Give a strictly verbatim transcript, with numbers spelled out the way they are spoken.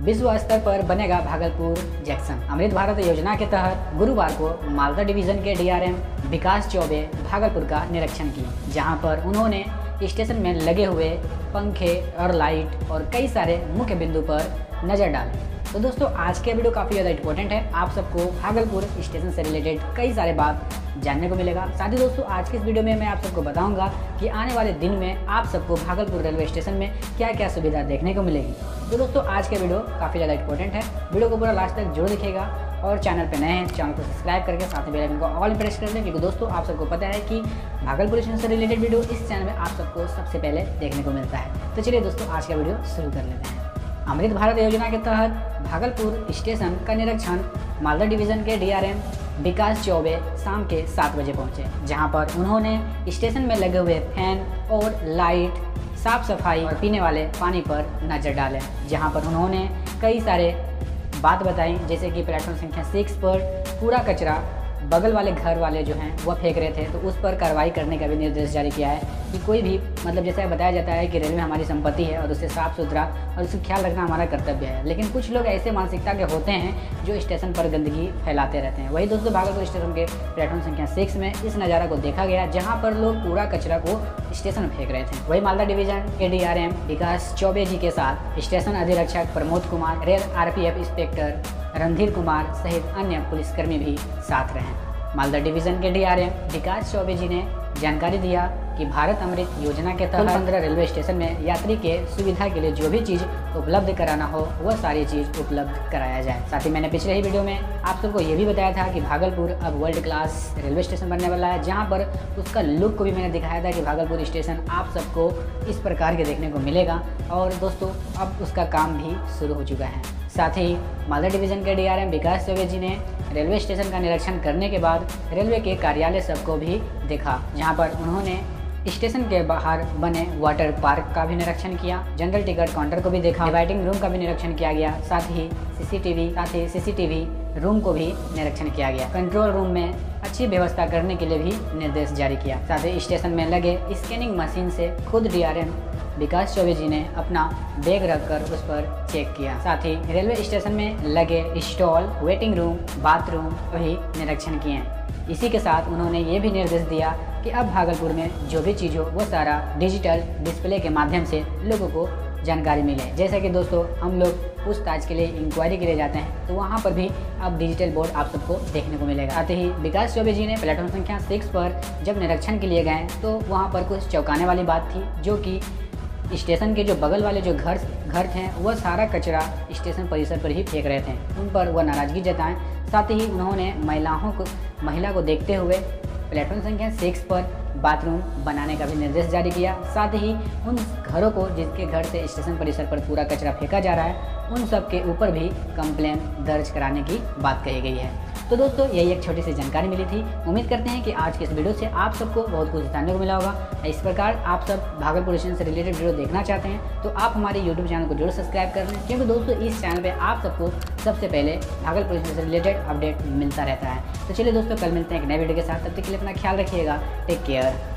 विश्व स्तर पर बनेगा भागलपुर जंक्शन। अमृत भारत योजना के तहत गुरुवार को मालदा डिवीजन के D R M Vikas Choubey Bhagalpur का निरीक्षण किया, जहां पर उन्होंने स्टेशन में लगे हुए पंखे और लाइट और कई सारे मुख्य बिंदु पर नज़र डाली। तो दोस्तों, आज के वीडियो काफ़ी ज़्यादा इंपॉर्टेंट है, आप सबको भागलपुर स्टेशन से रिलेटेड कई सारे बात जानने को मिलेगा। साथ ही दोस्तों, आज के इस वीडियो में मैं आप सबको बताऊंगा कि आने वाले दिन में आप सबको भागलपुर रेलवे स्टेशन में क्या क्या सुविधा देखने को मिलेगी। तो दोस्तों, आज के वीडियो काफ़ी ज़्यादा इंपॉर्टेंट है, वीडियो को पूरा लास्ट तक जरूर देखिएगा। और चैनल पर नए हैं, चैनल को सब्सक्राइब करके साथ में बेल आइकन को ऑल प्रेस कर दें, क्योंकि दोस्तों आप सबको पता है कि भागलपुर स्टेशन से रिलेटेड वीडियो इस चैनल में आप सबको सबसे पहले देखने को मिलता है। तो चलिए दोस्तों, आज का वीडियो शुरू कर लेते हैं। अमृत भारत योजना के तहत भागलपुर स्टेशन का निरीक्षण मालदा डिवीजन के D R M Vikas Choubey शाम के सात बजे पहुंचे, जहां पर उन्होंने स्टेशन में लगे हुए फैन और लाइट, साफ सफाई और पीने वाले पानी पर नज़र डाले, जहां पर उन्होंने कई सारे बात बताई, जैसे कि प्लेटफॉर्म संख्या सिक्स पर पूरा कचरा बगल वाले घर वाले जो हैं वह फेंक रहे थे, तो उस पर कार्रवाई करने का भी निर्देश जारी किया है कि कोई भी, मतलब जैसे बताया जाता है कि रेलवे हमारी संपत्ति है और उसे साफ़ सुथरा और उसका ख्याल रखना हमारा कर्तव्य है, लेकिन कुछ लोग ऐसे मानसिकता के होते हैं जो स्टेशन पर गंदगी फैलाते रहते हैं। वही दोस्तों, भागलपुर स्टेशन के प्लेटफॉर्म संख्या सिक्स में इस नज़ारा को देखा गया, जहाँ पर लोग कूड़ा कचरा को स्टेशन फेंक रहे थे। वही मालदा डिवीजन के D R M Vikas Choubey ji के साथ स्टेशन अधिरक्षक Pramod Kumar, rail R P F inspector Randhir Kumar सहित अन्य पुलिसकर्मी भी साथ रहे। मालदा डिवीजन के D R M Vikas Choubey ji ने जानकारी दिया कि भारत अमृत योजना के तहत पंद्रह रेलवे स्टेशन में यात्री के सुविधा के लिए जो भी चीज़ उपलब्ध कराना हो वह सारी चीज़ उपलब्ध कराया जाए। साथ ही मैंने पिछले ही वीडियो में आप सबको ये भी बताया था कि भागलपुर अब वर्ल्ड क्लास रेलवे स्टेशन बनने वाला है, जहां पर उसका लुक को भी मैंने दिखाया था कि भागलपुर स्टेशन आप सबको इस प्रकार के देखने को मिलेगा। और दोस्तों, अब उसका काम भी शुरू हो चुका है। साथ ही मालदा डिवीज़न के D R M Vikas Choubey ji ने रेलवे स्टेशन का निरीक्षण करने के बाद रेलवे के कार्यालय सबको भी देखा, जहां पर उन्होंने स्टेशन के बाहर बने वाटर पार्क का भी निरीक्षण किया, जनरल टिकट काउंटर को भी देखा, वेटिंग रूम का भी निरीक्षण किया गया, साथ ही सीसीटीवी साथ ही सीसीटीवी रूम को भी निरीक्षण किया गया। कंट्रोल रूम में अच्छी व्यवस्था करने के लिए भी निर्देश जारी किया। साथ ही स्टेशन में लगे स्कैनिंग मशीन से खुद D R M Vikas Choubey ji ने अपना बैग रखकर उस पर चेक किया। साथ ही रेलवे स्टेशन में लगे स्टॉल, वेटिंग रूम, बाथरूम वही निरीक्षण किए। इसी के साथ उन्होंने ये भी निर्देश दिया कि अब भागलपुर में जो भी चीज़ हो वो सारा डिजिटल डिस्प्ले के माध्यम से लोगों को जानकारी मिले। जैसे कि दोस्तों, हम लोग पूछताछ के लिए, इंक्वायरी के लिए जाते हैं, तो वहाँ पर भी अब डिजिटल बोर्ड आप सबको देखने को मिलेगा। आते ही विकास चौबे जी ने प्लेटफॉर्म संख्या सिक्स पर जब निरीक्षण के लिए गए तो वहाँ पर कुछ चौंकाने वाली बात थी, जो कि स्टेशन के जो बगल वाले जो घर घर थे वह सारा कचरा स्टेशन परिसर पर ही फेंक रहे थे, उन पर वह नाराज़गी जताएं। साथ ही उन्होंने महिलाओं को महिला को देखते हुए प्लेटफॉर्म संख्या सिक्स पर बाथरूम बनाने का भी निर्देश जारी किया। साथ ही उन घरों को जिसके घर से स्टेशन परिसर पर पूरा कचरा फेंका जा रहा है, उन सब के ऊपर भी कंप्लेन दर्ज कराने की बात कही गई है। तो दोस्तों, यही एक छोटी सी जानकारी मिली थी। उम्मीद करते हैं कि आज के इस वीडियो से आप सबको बहुत कुछ जानने को मिला होगा। इस प्रकार आप सब भागलपुर स्टेशन से रिलेटेड वीडियो देखना चाहते हैं तो आप हमारे यूट्यूब चैनल को जरूर सब्सक्राइब कर लें, क्योंकि दोस्तों इस चैनल पर आप सबको सबसे पहले भागलपुर स्टेशन से रिलेटेड अपडेट मिलता रहता है। तो चलिए दोस्तों, कल मिलते हैं एक नए वीडियो के साथ, तब तक के लिए अपना ख्याल रखिएगा। Take care.